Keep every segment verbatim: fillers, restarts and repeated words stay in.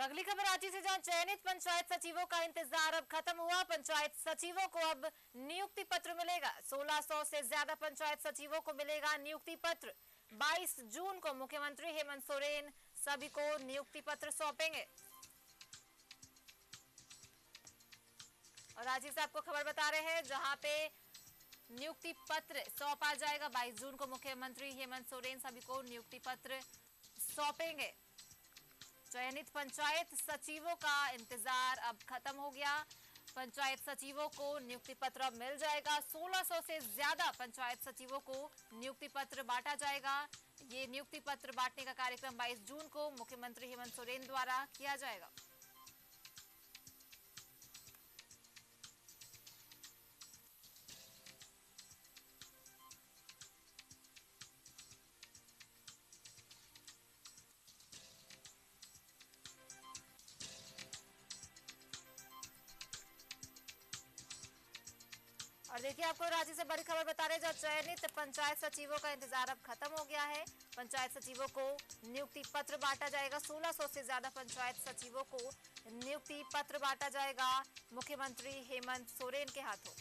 और अगली खबर रांची से, जहां चयनित पंचायत सचिवों का इंतजार अब खत्म हुआ। पंचायत सचिवों को अब नियुक्ति पत्र मिलेगा। सोलह सौ से ज्यादा पंचायत सचिवों को मिलेगा नियुक्ति पत्र। बाईस जून को मुख्यमंत्री हेमंत सोरेन सभी को नियुक्ति पत्र सौंपेंगे। और राजेश आपको खबर बता रहे हैं, जहां पे नियुक्ति पत्र सौंपा जाएगा। बाईस जून को मुख्यमंत्री हेमंत सोरेन सभी को नियुक्ति पत्र सौंपेंगे। चयनित पंचायत सचिवों का इंतजार अब खत्म हो गया। पंचायत सचिवों को नियुक्ति पत्र अब मिल जाएगा। सोलह सौ से ज्यादा पंचायत सचिवों को नियुक्ति पत्र बांटा जाएगा। ये नियुक्ति पत्र बांटने का कार्यक्रम बाईस जून को मुख्यमंत्री हेमंत सोरेन द्वारा किया जाएगा। और देखिए आपको रांची से बड़ी खबर बता रहे हैं, जहां चयनित पंचायत सचिवों का इंतजार अब खत्म हो गया है। पंचायत सचिवों को नियुक्ति पत्र बांटा जाएगा। सोलह सौ से ज्यादा पंचायत सचिवों को नियुक्ति पत्र बांटा जाएगा मुख्यमंत्री हेमंत सोरेन के हाथों।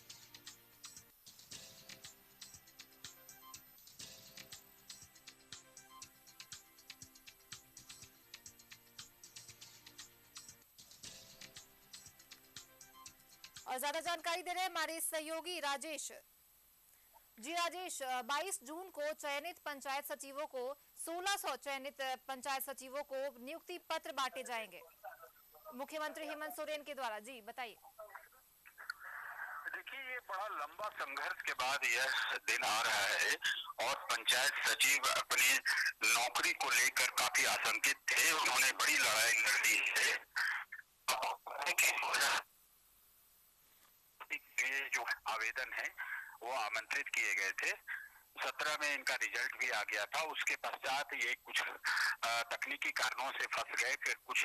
और ज्यादा जानकारी दे रहे हैं हमारे सहयोगी राजेश। जी राजेश, बाईस जून को चयनित पंचायत सचिवों को सोलह सौ चयनित पंचायत सचिवों को नियुक्ति पत्र बांटे जाएंगे मुख्यमंत्री हेमंत सोरेन के द्वारा। जी बताइए। देखिए, ये बड़ा लंबा संघर्ष के बाद यह दिन आ रहा है और पंचायत सचिव अपनी नौकरी को लेकर काफी आशंकित थे। उन्होंने बड़ी लड़ाई लड़ ली है। जो आवेदन है वो आमंत्रित किए गए थे। सत्रह में इनका रिजल्ट भी आ गया था। उसके पश्चात ये कुछ तकनीकी कारणों से फंस गए, फिर कुछ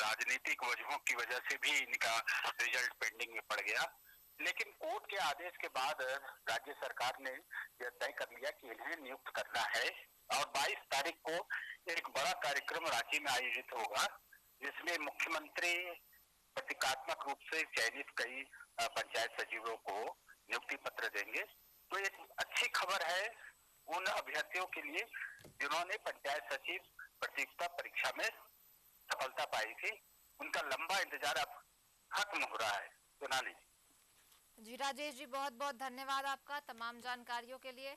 राजनीतिक वजहों की वजह से भी इनका रिजल्ट पेंडिंग में पड़ गया। लेकिन कोर्ट के आदेश के बाद राज्य सरकार ने यह तय कर लिया कि इन्हें नियुक्त करना है और बाईस तारीख को एक बड़ा कार्यक्रम रांची में आयोजित होगा, जिसमें मुख्यमंत्री प्रतीकात्मक रूप से चयनित कई पंचायत सचिवों को नियुक्ति पत्र देंगे। तो एक अच्छी खबर है उन अभ्यर्थियों के लिए जिन्होंने पंचायत सचिव प्रतियोगिता परीक्षा में सफलता पाई थी। उनका लंबा इंतजार अब खत्म हो रहा है। सोनाली जी। राजेश जी, बहुत बहुत धन्यवाद आपका तमाम जानकारियों के लिए।